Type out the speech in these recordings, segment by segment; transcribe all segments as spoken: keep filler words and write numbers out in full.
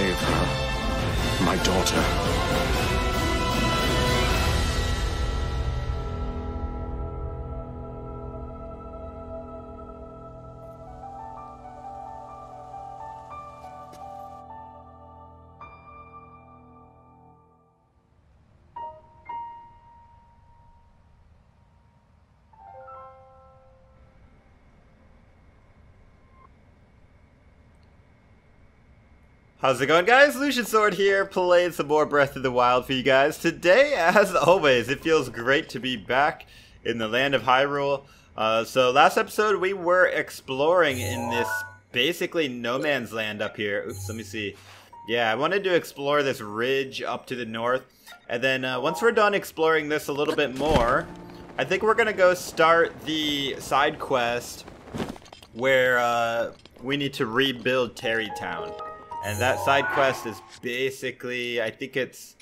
save her, my daughter. How's it going, guys? Lucian Sword here, playing some more Breath of the Wild for you guys. Today, as always, it feels great to be back in the land of Hyrule. Uh, so last episode, we were exploring in this basically no man's land up here. Oops, let me see. Yeah, I wanted to explore this ridge up to the north. And then uh, once we're done exploring this a little bit more, I think we're going to go start the side quest where uh, we need to rebuild Tarrey Town. And that side quest is basically, I think it's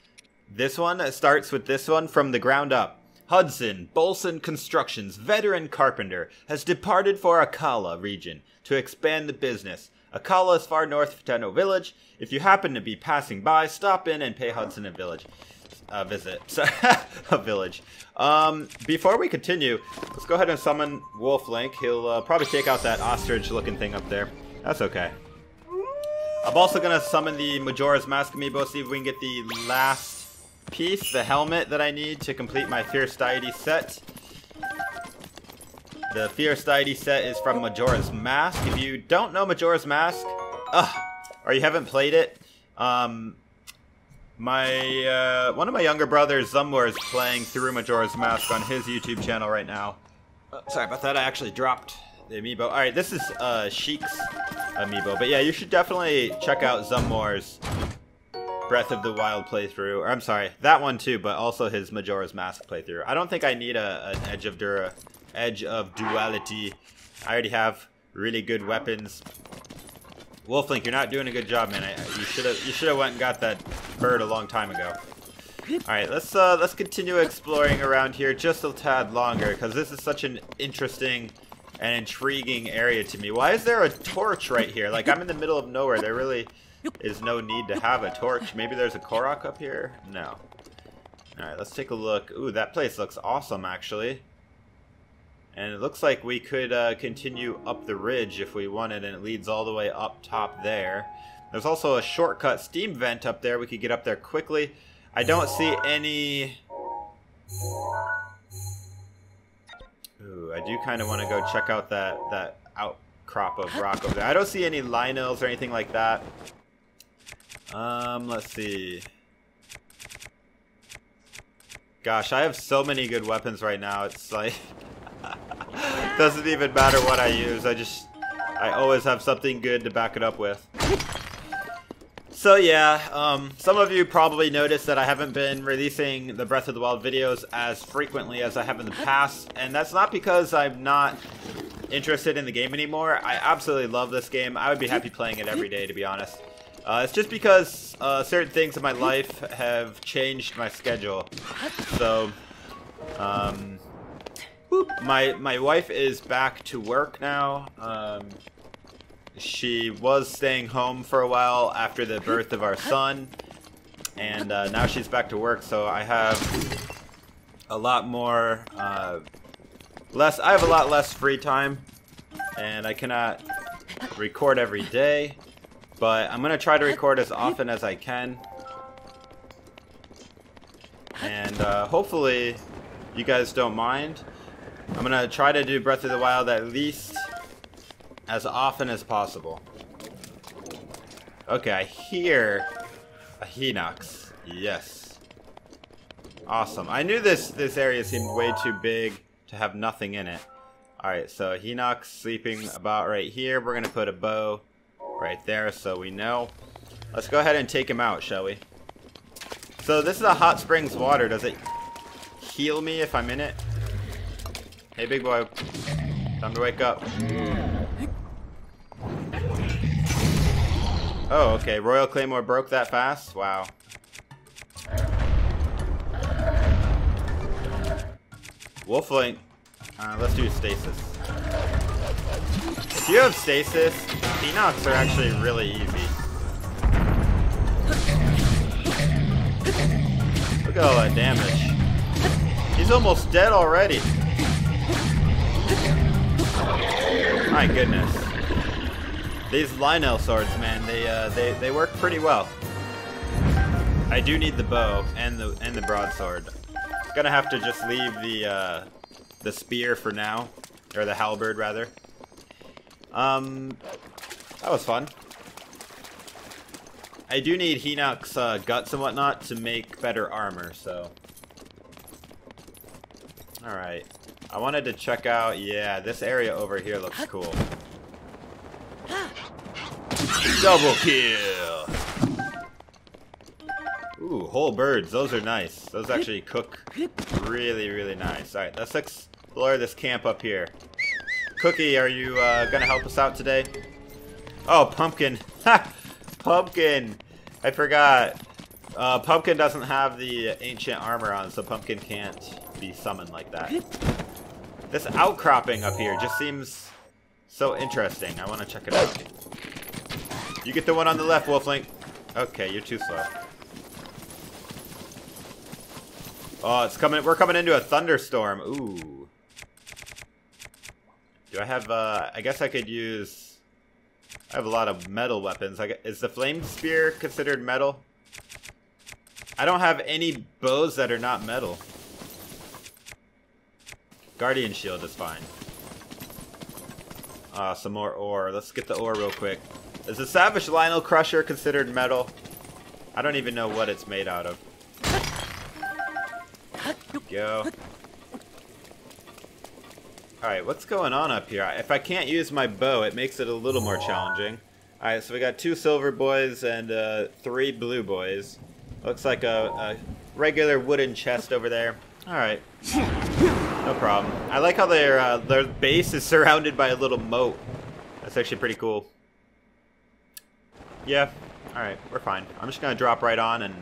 this one. It starts with this one from the ground up. Hudson Bolson Constructions, veteran carpenter, has departed for Akala region to expand the business. Akala is far north of Tano Village. If you happen to be passing by, stop in and pay Hudson a village uh, visit. Sorry, a village. Um, before we continue, let's go ahead and summon Wolf Link. He'll uh, probably take out that ostrich-looking thing up there. That's okay. I'm also going to summon the Majora's Mask amiibo, see if we can get the last piece, the helmet that I need to complete my Fierce Deity set. The Fierce Deity set is from Majora's Mask. If you don't know Majora's Mask, uh, or you haven't played it, um, my uh, one of my younger brothers, Zumwur, is playing through Majora's Mask on his YouTube channel right now. Uh, sorry about that, I actually dropped the amiibo. Alright, this is uh, Sheik's amiibo. But yeah, you should definitely check out Zumwur's Breath of the Wild playthrough. Or I'm sorry, that one too, but also his Majora's Mask playthrough. I don't think I need a, an Edge of Dura, Edge of Duality. I already have really good weapons. Wolf Link, you're not doing a good job, man. I, you should have you should have went and got that bird a long time ago. Alright, let's uh, let's continue exploring around here just a tad longer, because this is such an interesting an intriguing area to me. Why is there a torch right here? Like, I'm in the middle of nowhere. There really is no need to have a torch. Maybe there's a Korok up here? No. Alright, let's take a look. Ooh, that place looks awesome, actually. And it looks like we could uh, continue up the ridge if we wanted, and it leads all the way up top there. There's also a shortcut steam vent up there. We could get up there quickly. I don't see any... Ooh, I do kind of want to go check out that, that outcrop of rock over there. I don't see any Lynels or anything like that. Um, let's see. Gosh, I have so many good weapons right now. It's like... doesn't even matter what I use. I just... I always have something good to back it up with. So yeah, um, some of you probably noticed that I haven't been releasing the Breath of the Wild videos as frequently as I have in the past, and that's not because I'm not interested in the game anymore. I absolutely love this game. I would be happy playing it every day, to be honest. Uh, it's just because uh, certain things in my life have changed my schedule. So, um, my, my wife is back to work now. Um... She was staying home for a while after the birth of our son, and uh, now she's back to work, so I have a lot more, uh, less, I have a lot less free time, and I cannot record every day, but I'm going to try to record as often as I can, and uh, hopefully you guys don't mind. I'm going to try to do Breath of the Wild at least as often as possible. Okay, I hear a Hinox. Yes. Awesome. I knew this, this area seemed way too big to have nothing in it. Alright, so Hinox sleeping about right here. We're going to put a bow right there so we know. Let's go ahead and take him out, shall we? So this is a hot springs water. Does it heal me if I'm in it? Hey, big boy. Time to wake up. Oh, okay. Royal Claymore broke that fast? Wow. Wolf Link. Uh, let's do Stasis. If you have Stasis, Hinox are actually really easy. go at damage. He's almost dead already. My goodness. These Lynel swords, man, they uh, they they work pretty well. I do need the bow and the and the broadsword. Gonna have to just leave the uh, the spear for now, or the halberd rather. Um, that was fun. I do need Hinox uh, guts and whatnot to make better armor. So, all right. I wanted to check out, yeah, this area over here looks cool. Double kill! Ooh, whole birds, those are nice. Those actually cook really, really nice. Alright, let's explore this camp up here. Cookie, are you uh, gonna help us out today? Oh, Pumpkin. Ha! Pumpkin! I forgot. Uh, Pumpkin doesn't have the ancient armor on, so Pumpkin can't be summoned like that. This outcropping up here just seems so interesting. I want to check it out. You get the one on the left, Wolf Link. Okay, you're too slow. Oh, it's coming. We're coming into a thunderstorm. Ooh. Do I have? Uh, I guess I could use. I have a lot of metal weapons. I got, is the flame spear considered metal? I don't have any bows that are not metal. Guardian shield is fine. Ah, uh, some more ore. Let's get the ore real quick. Is the Savage Lynel Crusher considered metal? I don't even know what it's made out of. Go. Alright, what's going on up here? If I can't use my bow, it makes it a little more challenging. Alright, so we got two silver boys and uh, three blue boys. Looks like a, a regular wooden chest over there. Alright. No problem. I like how their uh, their base is surrounded by a little moat. That's actually pretty cool. Yeah. Alright, we're fine. I'm just gonna drop right on and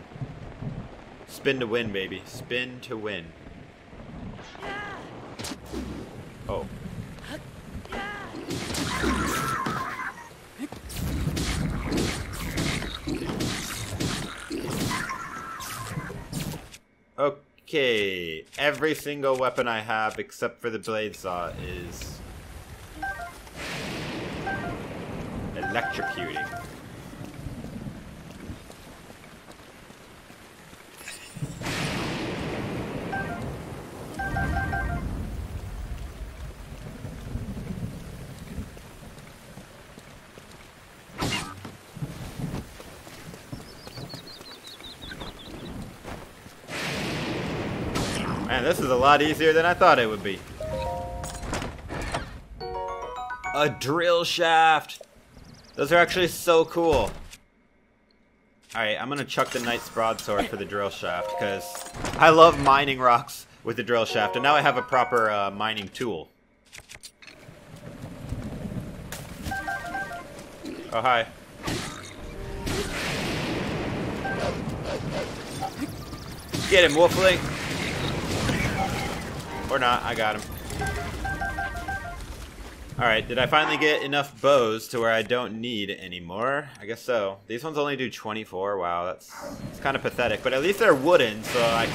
spin to win, baby. Spin to win. Oh. Okay. Okay, every single weapon I have except for the blade saw is electrocuting. Man, this is a lot easier than I thought it would be. A drill shaft! Those are actually so cool. Alright, I'm gonna chuck the knight's broadsword for the drill shaft, because I love mining rocks with the drill shaft, and now I have a proper uh, mining tool. Oh, hi. Get him, Wolf Link! Or not, I got him. Alright, did I finally get enough bows to where I don't need anymore? I guess so. These ones only do twenty-four. Wow, that's, that's kind of pathetic. But at least they're wooden, so I,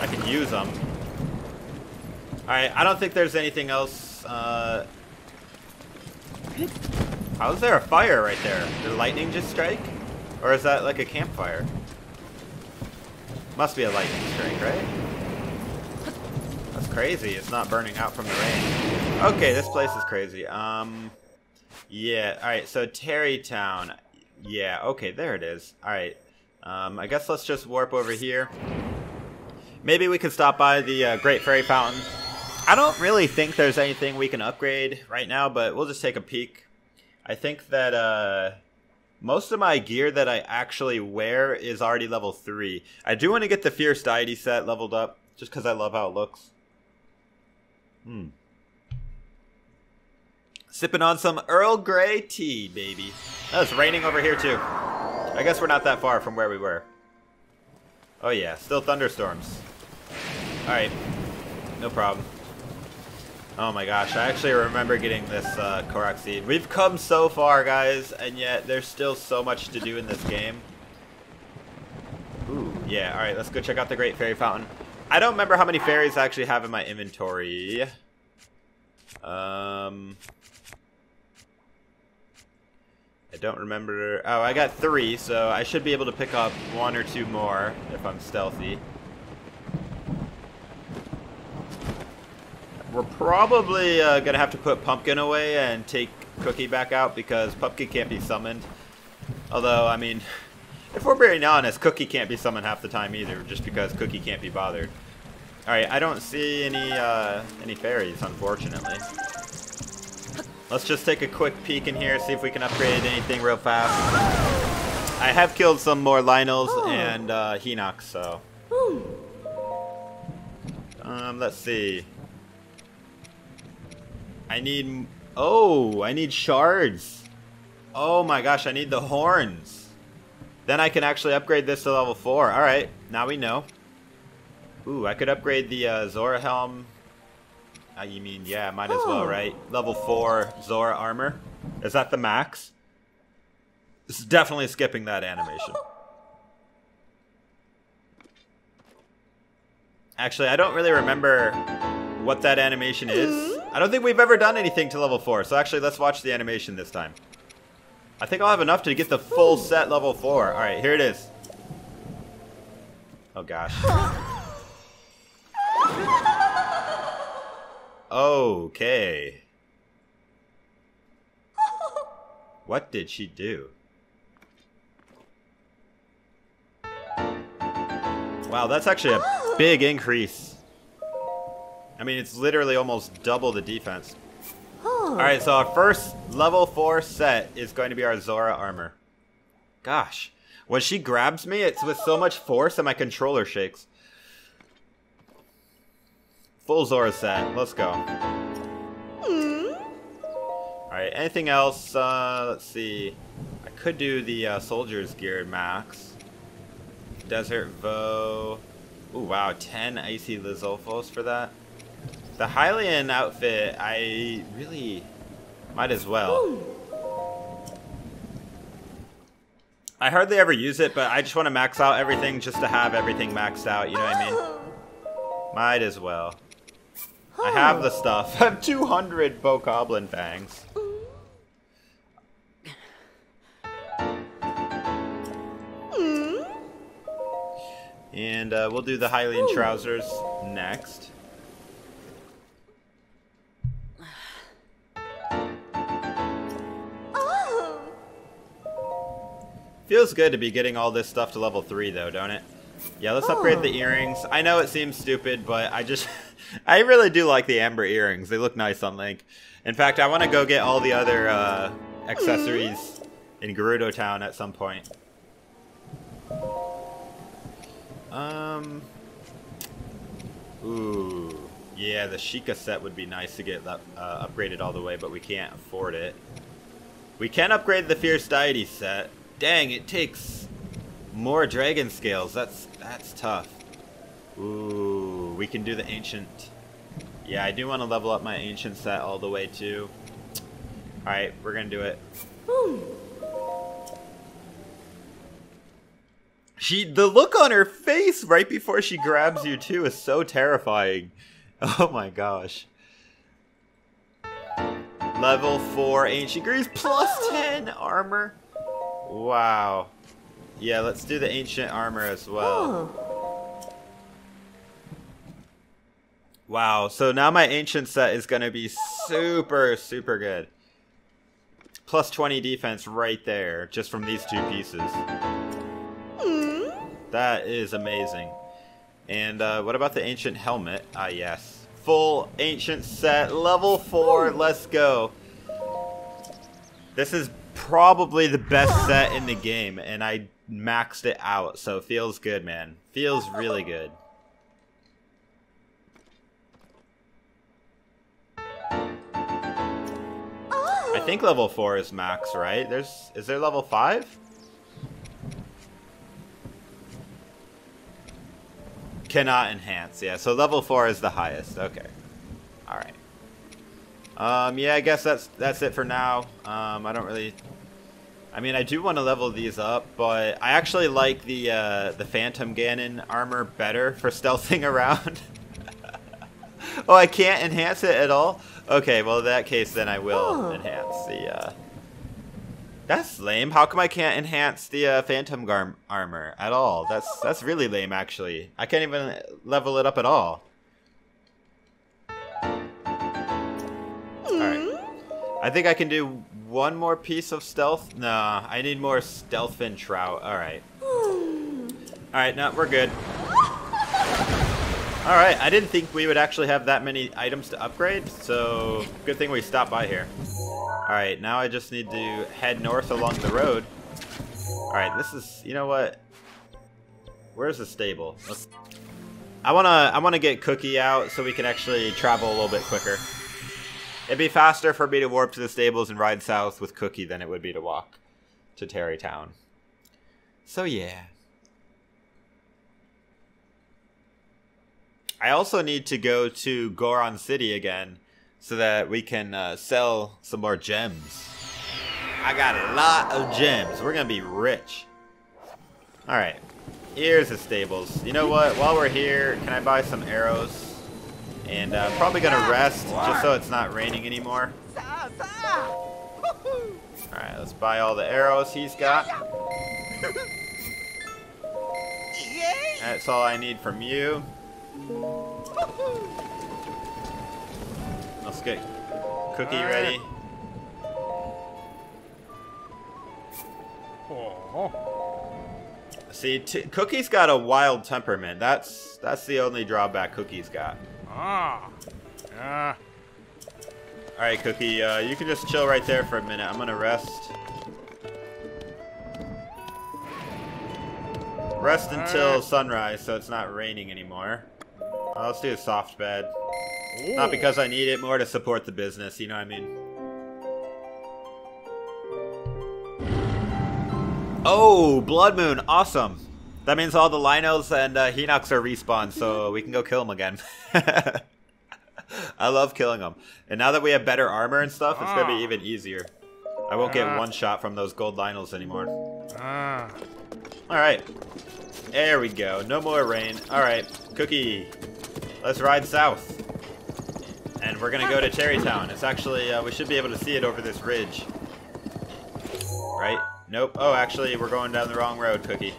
I can use them. Alright, I don't think there's anything else. Uh, how is there a fire right there? Did lightning just strike? Or is that like a campfire? Must be a lightning strike, right? That's crazy. It's not burning out from the rain. Okay, this place is crazy. Um, yeah. All right. So Tarrey Town. Yeah. Okay, there it is. All right. Um, I guess let's just warp over here. Maybe we can stop by the uh, Great Fairy Fountain. I don't really think there's anything we can upgrade right now, but we'll just take a peek. I think that uh, most of my gear that I actually wear is already level three. I do want to get the Fierce Deity set leveled up, just because I love how it looks. Hmm. Sipping on some Earl Grey tea, baby. Oh, it's raining over here too. I guess we're not that far from where we were. Oh yeah, still thunderstorms. Alright. No problem. Oh my gosh, I actually remember getting this uh, Korok seed. We've come so far, guys, and yet there's still so much to do in this game. Ooh, Yeah, alright, let's go check out the Great Fairy Fountain. I don't remember how many fairies I actually have in my inventory. Um... I don't remember. Oh, I got three, so I should be able to pick up one or two more if I'm stealthy. We're probably uh, gonna have to put Pumpkin away and take Cookie back out because Pumpkin can't be summoned. Although, I mean, if we're being honest, Cookie can't be summoned half the time either, just because Cookie can't be bothered. All right, I don't see any uh, any fairies, unfortunately. Let's just take a quick peek in here, see if we can upgrade anything real fast. I have killed some more Lynels and uh, Hinox, so... Um, let's see. I need... Oh, I need shards. Oh my gosh, I need the horns. Then I can actually upgrade this to level four. Alright, now we know. Ooh, I could upgrade the uh, Zora Helm... Uh, you mean, yeah, might as well, right? Level four Zora armor. Is that the max? This is definitely skipping that animation. Actually, I don't really remember what that animation is. I don't think we've ever done anything to level four, so actually let's watch the animation this time. I think I'll have enough to get the full set level four. Alright, here it is. Oh gosh. Okay. What did she do? Wow, that's actually a big increase. I mean, it's literally almost double the defense. Alright, so our first level four set is going to be our Zora armor. Gosh. When she grabs me, it's with so much force and my controller shakes. Full Zora set. Let's go. Mm. Alright, anything else? Uh, let's see. I could do the uh, Soldier's Gear max. Desert Vow. Ooh, wow. ten Icy Lizolfos for that. The Hylian outfit, I really might as well. Ooh. I hardly ever use it, but I just want to max out everything just to have everything maxed out. You know what I mean? Might as well. I have the stuff. I have two hundred Bokoblin fangs. Mm. And uh, we'll do the Hylian trousers next. Oh. Feels good to be getting all this stuff to level three though, don't it? Yeah, let's upgrade oh. the earrings. I know it seems stupid, but I just... I really do like the amber earrings. They look nice on Link. In fact, I want to go get all the other uh, accessories mm. in Gerudo Town at some point. Um. Ooh. Yeah, the Sheikah set would be nice to get uh, upgraded all the way, but we can't afford it. We can upgrade the Fierce Deity set. Dang, it takes more dragon scales. That's, that's tough. Ooh. We can do the ancient. Yeah, I do want to level up my ancient set all the way too. Alright, we're gonna do it. Ooh. She, the look on her face right before she grabs you too is so terrifying. Oh my gosh. Level four ancient grease plus ten armor. Wow. Yeah, let's do the ancient armor as well. Oh. Wow, so now my ancient set is going to be super, super good. Plus twenty defense right there, just from these two pieces. Mm. That is amazing. And uh, what about the ancient helmet? Ah, yes. Full ancient set, level four, let's go. This is probably the best set in the game, and I maxed it out, so it feels good, man. Feels really good. I think level four is max, right? There's, is there level five? Cannot enhance, yeah. So level four is the highest. Okay, all right. Um, yeah, I guess that's that's it for now. Um, I don't really, I I mean, I do want to level these up, but I actually like the uh, the Phantom Ganon armor better for stealthing around. Oh, I can't enhance it at all? Okay, well, in that case, then I will oh. enhance the... Uh... That's lame. How come I can't enhance the uh, Phantom Gar armor at all? That's, that's really lame, actually. I can't even level it up at all. Alright. I think I can do one more piece of stealth. Nah, I need more Stealthfin Trout. Alright. Alright, no, we're good. Alright, I didn't think we would actually have that many items to upgrade, so good thing we stopped by here. Alright, now I just need to head north along the road. Alright, this is, you know what? Where's the stable? Let's, I wanna, I wanna get Cookie out so we can actually travel a little bit quicker. It'd be faster for me to warp to the stables and ride south with Cookie than it would be to walk to Tarrey Town. So yeah. I also need to go to Goron City again so that we can uh, sell some more gems. I got a lot of gems. We're going to be rich. All right. Here's the stables. You know what? While we're here, can I buy some arrows? And I'm uh, probably going to rest just so it's not raining anymore. All right. Let's buy all the arrows he's got. That's all I need from you. Let's get Cookie uh, ready. See, t Cookie's got a wild temperament. That's that's the only drawback Cookie's got. Ah. Uh, uh. All right, Cookie, uh, you can just chill right there for a minute. I'm gonna rest. Rest until uh, sunrise, so it's not raining anymore. Well, let's do a soft bed. Ooh. Not because I need it, more to support the business, you know what I mean? Oh, Blood Moon, awesome. That means all the Lynels and uh, Hinox are respawned, so we can go kill them again. I love killing them. And now that we have better armor and stuff, it's going to be even easier. I won't get one shot from those gold Lynels anymore. Alright. There we go. No more rain. Alright, Cookie. Let's ride south. And we're going to go to Tarrey Town. It's actually, uh, we should be able to see it over this ridge. Right? Nope. Oh, actually, we're going down the wrong road, Cookie.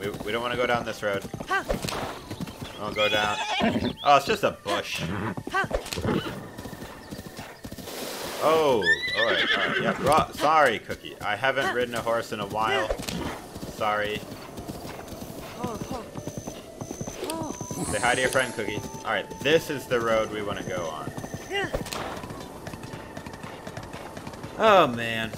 We, we don't want to go down this road. I'll go down. Oh, it's just a bush. Oh, alright, alright. Yeah, sorry, Cookie. I haven't ridden a horse in a while. Sorry. Say hi to your friend, Cookie. Alright, this is the road we want to go on. Oh, man.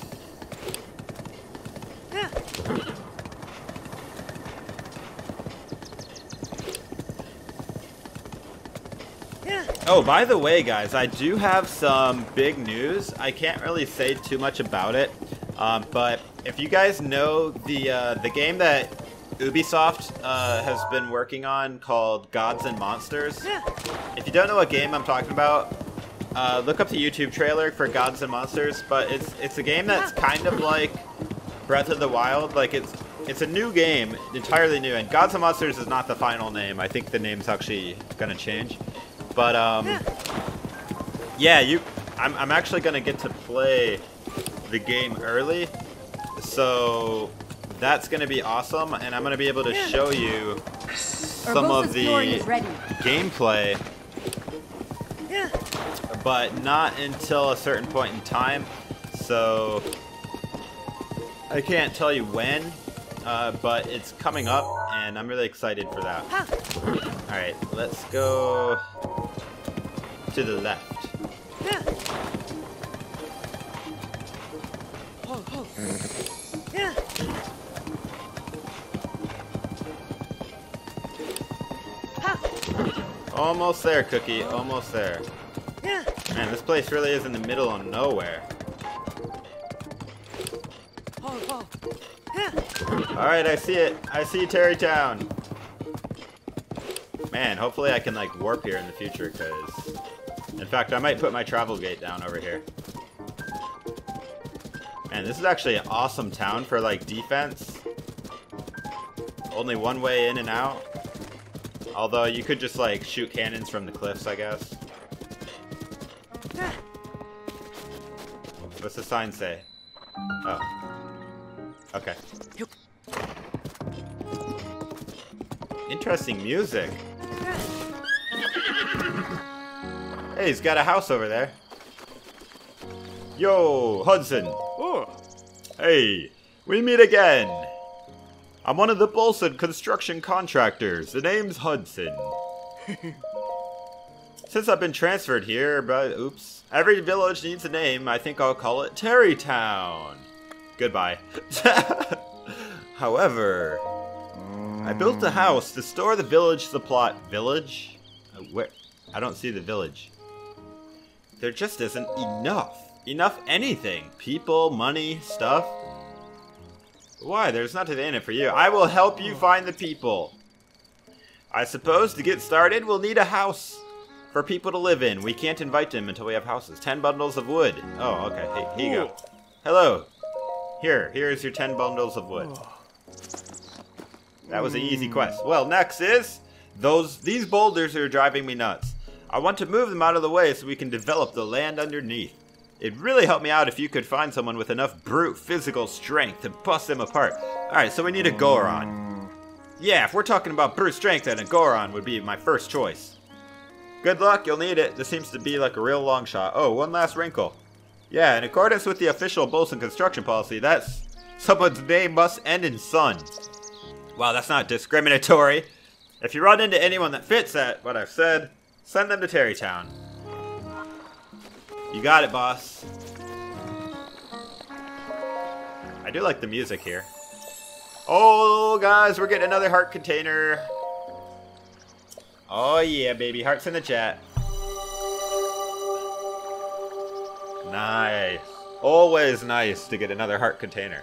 Oh, by the way, guys, I do have some big news. I can't really say too much about it, um, but if you guys know the uh, the game that Ubisoft uh, has been working on called Gods and Monsters, if you don't know what game I'm talking about, uh, look up the YouTube trailer for Gods and Monsters. But it's it's a game that's kind of like Breath of the Wild. Like it's it's a new game, entirely new. And Gods and Monsters is not the final name. I think the name's actually gonna change. But, um, yeah, you, I'm, I'm actually going to get to play the game early, so that's going to be awesome, and I'm going to be able to show you some of the gameplay, but not until a certain point in time, so I can't tell you when, uh, but it's coming up, and I'm really excited for that. Alright, let's go... to the left. Yeah. Oh, oh. Yeah. Almost there, Cookie. Almost there. Yeah. Man, this place really is in the middle of nowhere. Oh, oh. Yeah. Alright, I see it. I see Tarrey Town. Man, hopefully I can, like, warp here in the future, because... In fact, I might put my travel gate down over here. Man, Man, this is actually an awesome town for, like, defense. Only one way in and out. Although, you could just, like, shoot cannons from the cliffs, I guess. What's the sign say? Oh. Okay. Interesting music. Hey, he's got a house over there. Yo, Hudson. Oh. Hey, we meet again. I'm one of the Bolson construction contractors. The name's Hudson. Since I've been transferred here, but oops, every village needs a name. I think I'll call it Tarrey Town. Goodbye. However, I built a house to store the village supply. Village? Uh, where? I don't see the village. There just isn't enough. Enough anything. People, money, stuff. Why? There's nothing in it for you. I will help you find the people. I suppose to get started, we'll need a house for people to live in. We can't invite them until we have houses. Ten bundles of wood. Oh, okay. Hey, here you go. Hello. Here. Here's your ten bundles of wood. That was an easy quest. Well, next is... those. These boulders are driving me nuts. I want to move them out of the way so we can develop the land underneath. It'd really help me out if you could find someone with enough brute physical strength to bust them apart. Alright, so we need a Goron. Yeah, if we're talking about brute strength, then a Goron would be my first choice. Good luck, you'll need it. This seems to be like a real long shot. Oh, one last wrinkle. Yeah, in accordance with the official Bolson construction policy, that's... someone's name must end in son. Wow, that's not discriminatory. If you run into anyone that fits that, what I've said, send them to Tarrey Town. You got it, boss. I do like the music here. Oh, guys, we're getting another heart container. Oh, yeah, baby. Hearts in the chat. Nice. Always nice to get another heart container.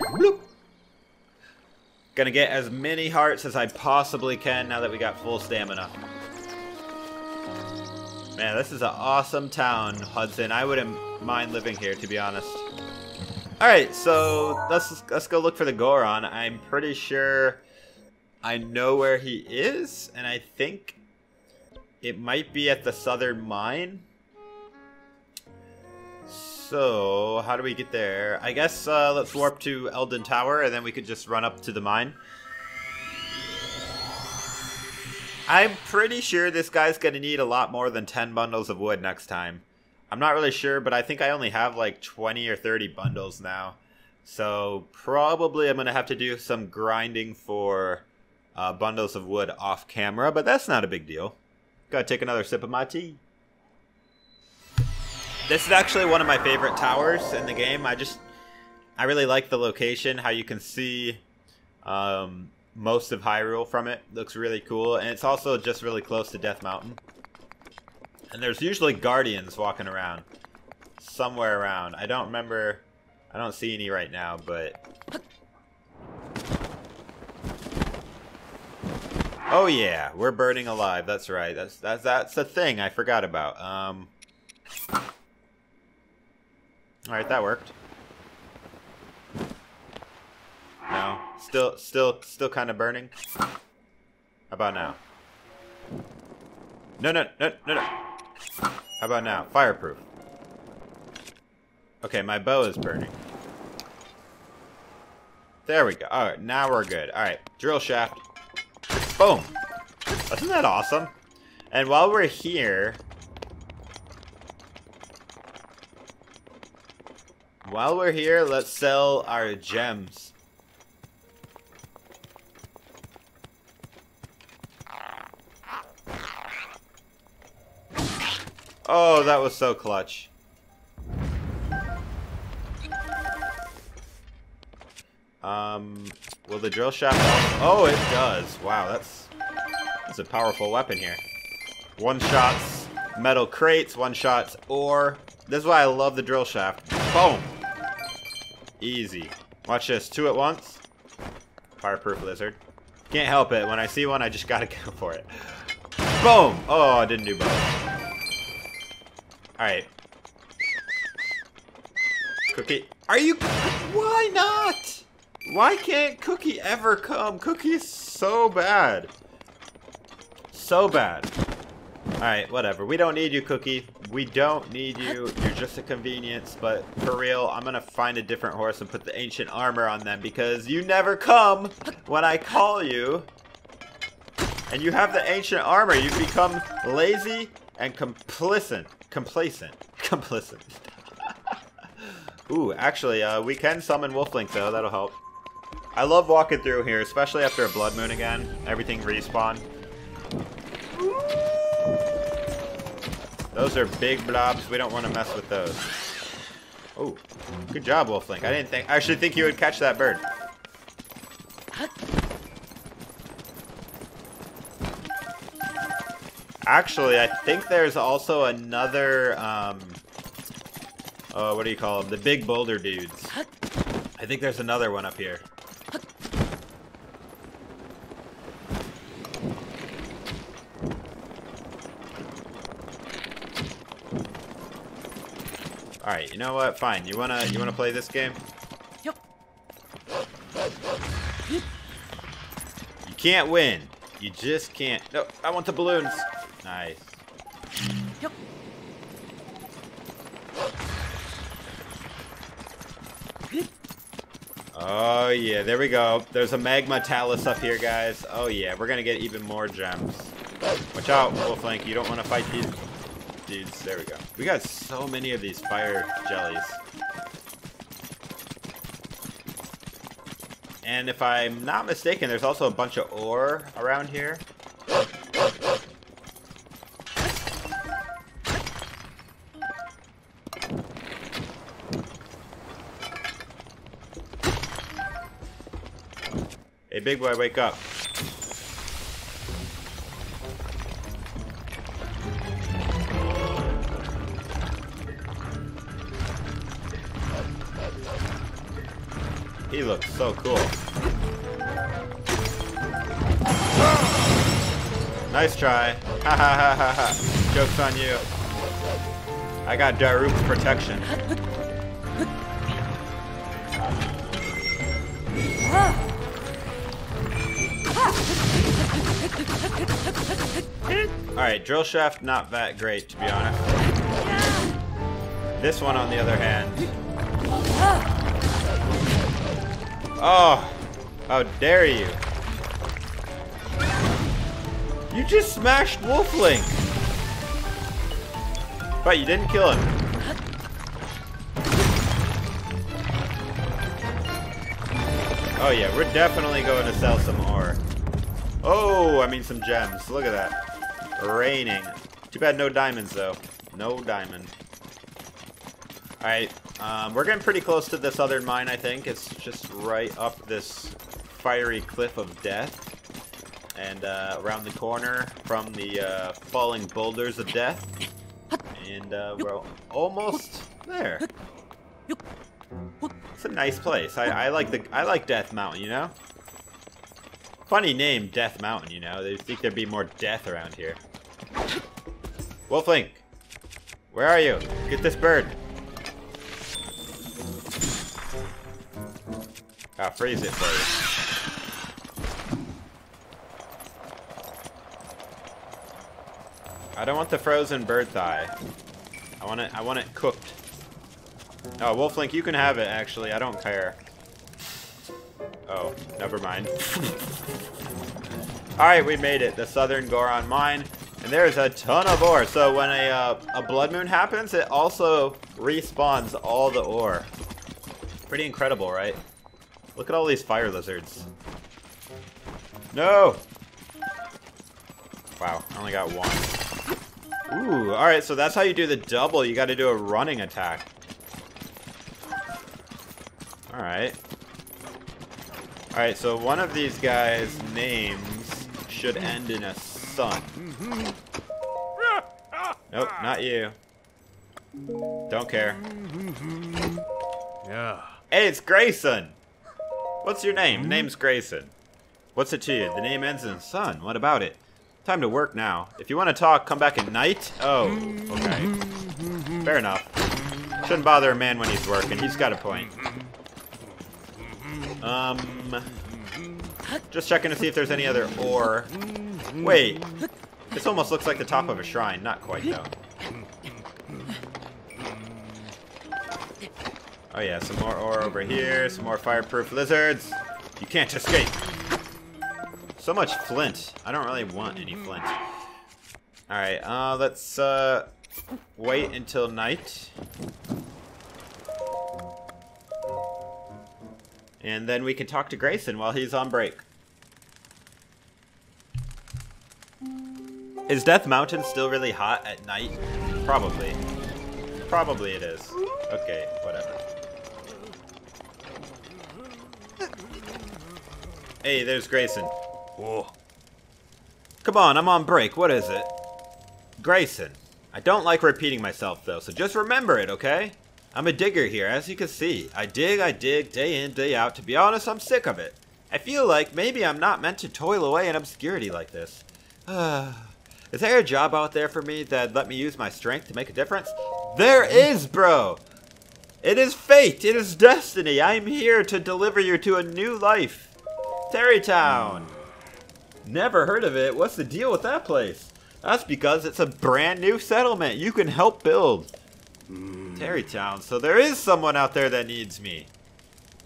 Bloop. Gonna get as many hearts as I possibly can now that we got full stamina. Man, this is an awesome town, Hudson. I wouldn't mind living here, to be honest. Alright, so let's, let's go look for the Goron. I'm pretty sure I know where he is, and I think it might be at the Southern Mine. So, how do we get there? I guess uh, let's warp to Elden Tower, and then we could just run up to the mine. I'm pretty sure this guy's going to need a lot more than ten bundles of wood next time. I'm not really sure, but I think I only have like twenty or thirty bundles now. So probably I'm going to have to do some grinding for uh, bundles of wood off camera, but that's not a big deal. Gotta take another sip of my tea. This is actually one of my favorite towers in the game. I just, I really like the location, how you can see... Um, most of Hyrule from it. Looks really cool, and it's also just really close to Death Mountain. And there's usually guardians walking around somewhere around. I don't remember. I don't see any right now, but oh yeah, we're burning alive. That's right. That's that's that's the thing I forgot about. Um. All right, that worked. No, still, still, still kind of burning. How about now? No, no, no, no, no. How about now? Fireproof. Okay, my bow is burning. There we go. All right, now we're good. All right, drill shaft. Boom. Isn't that awesome? And while we're here, while we're here, let's sell our gems. Oh, that was so clutch. Um, will the drill shaft... Oh, it does. Wow, that's, that's a powerful weapon here. One-shots metal crates, one-shots ore. This is why I love the drill shaft. Boom! Easy. Watch this. Two at once. Fireproof lizard. Can't help it. When I see one, I just gotta go for it. Boom! Oh, I didn't do both. Alright. Cookie. Are you... Why not? Why can't Cookie ever come? Cookie is so bad. So bad. Alright, whatever. We don't need you, Cookie. We don't need you. You're just a convenience, but for real, I'm gonna find a different horse and put the ancient armor on them because you never come when I call you. And you have the ancient armor. You've become lazy and complicit. Complacent. Complicit. Ooh, actually, uh, we can summon Wolf Link, though. That'll help. I love walking through here, especially after a blood moon again. Everything respawn. Those are big blobs. We don't want to mess with those. Oh, good job, Wolf Link. I didn't think... I actually think you would catch that bird. Actually, I think there's also another... Um, oh, what do you call them? The big boulder dudes. I think there's another one up here. All right, you know what? Fine. You wanna you wanna play this game? Yep. You can't win. You just can't. No, I want the balloons. Nice. Yep. Oh, yeah, there we go. There's a magma talus up here, guys. Oh, yeah, we're going to get even more gems. Watch out, Wolf Link. You don't want to fight these dudes. There we go. We got so many of these fire jellies. And if I'm not mistaken, there's also a bunch of ore around here. Hey, big boy, wake up. He looks so cool. Nice try. Ha ha ha ha ha. Joke's on you. I got Daruk's protection. Alright, drill shaft not that great, to be honest. This one, on the other hand. Oh, how dare you! You just smashed Wolf Link! But you didn't kill him. Oh yeah, we're definitely going to sell some ore. Oh, I mean some gems. Look at that. Raining. Too bad no diamonds, though. No diamond. Alright, um, we're getting pretty close to the southern mine, I think. It's just right up this fiery cliff of death. And uh, around the corner from the uh, falling boulders of death. And uh, we're almost there. It's a nice place. I, I like the I like Death Mountain, you know? Funny name, Death Mountain, you know? They think there'd be more death around here. Wolf Link, where are you? Get this bird. I'll freeze it for you. I don't want the frozen bird thigh. I want it I want it cooked. Oh, Wolf Link, you can have it, actually. I don't care. Oh, never mind. Alright, we made it. The Southern Goron Mine. And there's a ton of ore. So when a, uh, a blood moon happens, it also respawns all the ore. Pretty incredible, right? Look at all these fire lizards. No! Wow, I only got one. Ooh, alright, so that's how you do the double. You gotta do a running attack. Alright. Alright, so one of these guys' names should end in a sun. Nope, not you. Don't care. Yeah. Hey, it's Greyson! What's your name? Name's Greyson. What's it to you? The name ends in sun. What about it? Time to work now. If you want to talk, come back at night. Oh, okay. Fair enough. Shouldn't bother a man when he's working. He's got a point. Um, just checking to see if there's any other ore. Wait. This almost looks like the top of a shrine. Not quite, though. Oh, yeah. Some more ore over here. Some more fireproof lizards. You can't escape. So much flint. I don't really want any flint. Alright, uh, let's uh, wait until night. And then we can talk to Greyson while he's on break. Is Death Mountain still really hot at night? Probably. Probably it is. Okay, whatever. Hey, there's Greyson. Whoa. Come on, I'm on break. What is it? Greyson. I don't like repeating myself, though, so just remember it, okay? I'm a digger here, as you can see. I dig, I dig, day in, day out. To be honest, I'm sick of it. I feel like maybe I'm not meant to toil away in obscurity like this. Is there a job out there for me that'd let me use my strength to make a difference? There is, bro! It is fate! It is destiny! I'm here to deliver you to a new life! Tarrey Town! Never heard of it. What's the deal with that place? That's because it's a brand new settlement you can help build. Mm. Tarrey Town. So there is someone out there that needs me.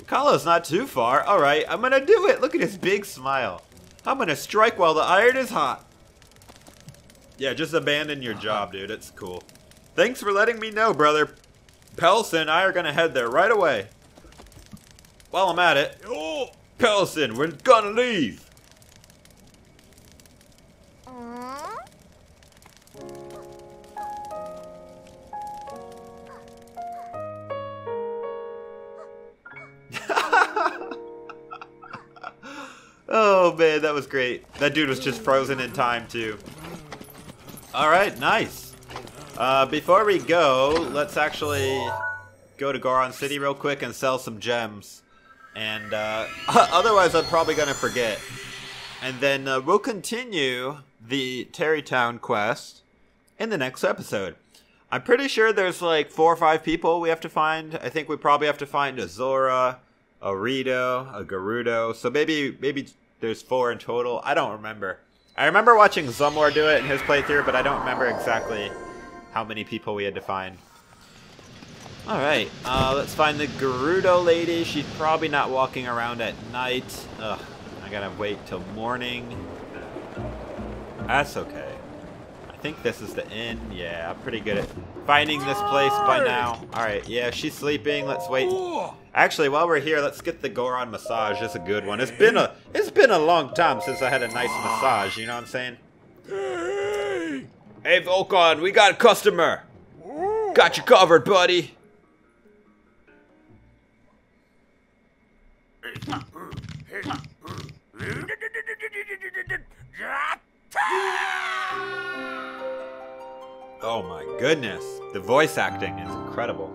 Akala's not too far. Alright, I'm gonna do it. Look at his big smile. I'm gonna strike while the iron is hot. Yeah, just abandon your job, dude. It's cool. Thanks for letting me know, brother. Pelson and I are gonna head there right away. While I'm at it. Oh, Pelson, we're gonna leave. Oh man, that was great. That dude was just frozen in time too. Alright, nice. Uh, before we go, let's actually go to Goron City real quick and sell some gems. And uh, otherwise I'm probably going to forget. And then uh, we'll continue the Tarrey Town quest in the next episode. I'm pretty sure there's like four or five people we have to find. I think we probably have to find a Zora, a Rito, a Gerudo. So maybe maybe there's four in total. I don't remember. I remember watching Zumwur do it in his playthrough, but I don't remember exactly how many people we had to find. Alright, uh, let's find the Gerudo lady. She's probably not walking around at night. Ugh, I gotta wait till morning. That's okay. I think this is the inn. Yeah, I'm pretty good at finding this place by now. Alright, yeah, she's sleeping. Let's wait. Actually, while we're here, let's get the Goron massage. It's a good one. It's been a it's been a long time since I had a nice massage, you know what I'm saying? Hey, hey Volkon, we got a customer. Got you covered, buddy. Oh my goodness. The voice acting is incredible.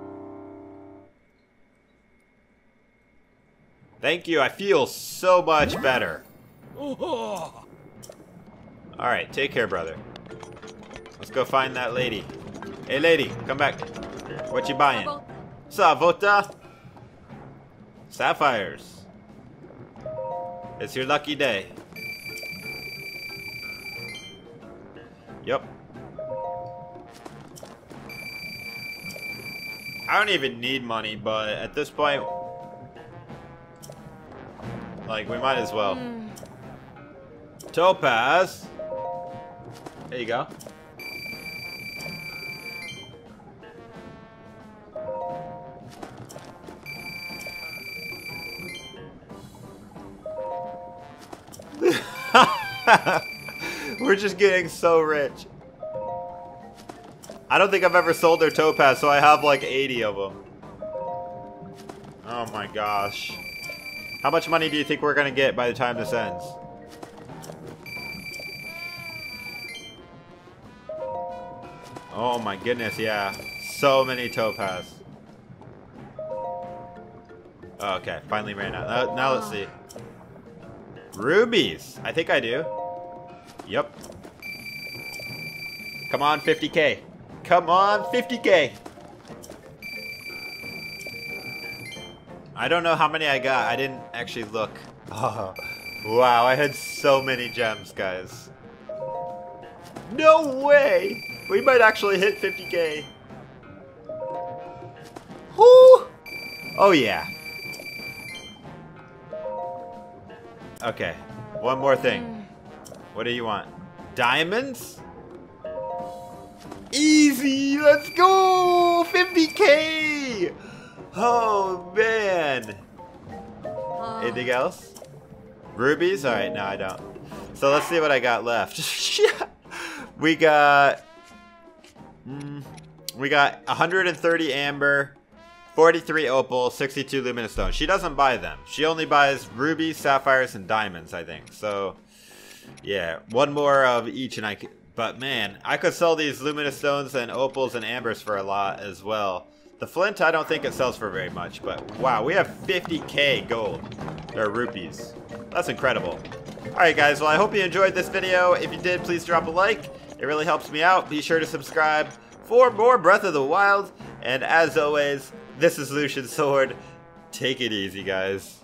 Thank you. I feel so much better. Alright, take care, brother. Let's go find that lady. Hey, lady, come back. What you buying? Savota? Sapphires. It's your lucky day. Yep. I don't even need money, but at this point, like, we might as well. Mm. Topaz. There you go. We're just getting so rich. I don't think I've ever sold their topaz, so I have like eighty of them. Oh my gosh. How much money do you think we're going to get by the time this ends? Oh my goodness, yeah. So many topaz. Okay, finally ran out. Uh, now let's see. Rubies. I think I do. Yep. Come on, fifty K. Come on, fifty K. I don't know how many I got. I didn't actually look. Oh, wow, I had so many gems, guys. No way! We might actually hit fifty K. Whoo! Oh, yeah. Okay, one more thing. What do you want? Diamonds? Easy! Let's go! fifty K! Oh, man. Uh. Anything else? Rubies? All right, no, I don't. So let's see what I got left. We got... Mm, we got one hundred thirty amber, forty-three opal, sixty-two luminous stone. She doesn't buy them. She only buys rubies, sapphires, and diamonds, I think. So, yeah. One more of each, and I could... But man, I could sell these luminous stones and opals and ambers for a lot as well. The flint, I don't think it sells for very much, but wow, we have fifty K gold, or rupees. That's incredible. Alright guys, well I hope you enjoyed this video. If you did, please drop a like. It really helps me out. Be sure to subscribe for more Breath of the Wild. And as always, this is Lucian Sword. Take it easy, guys.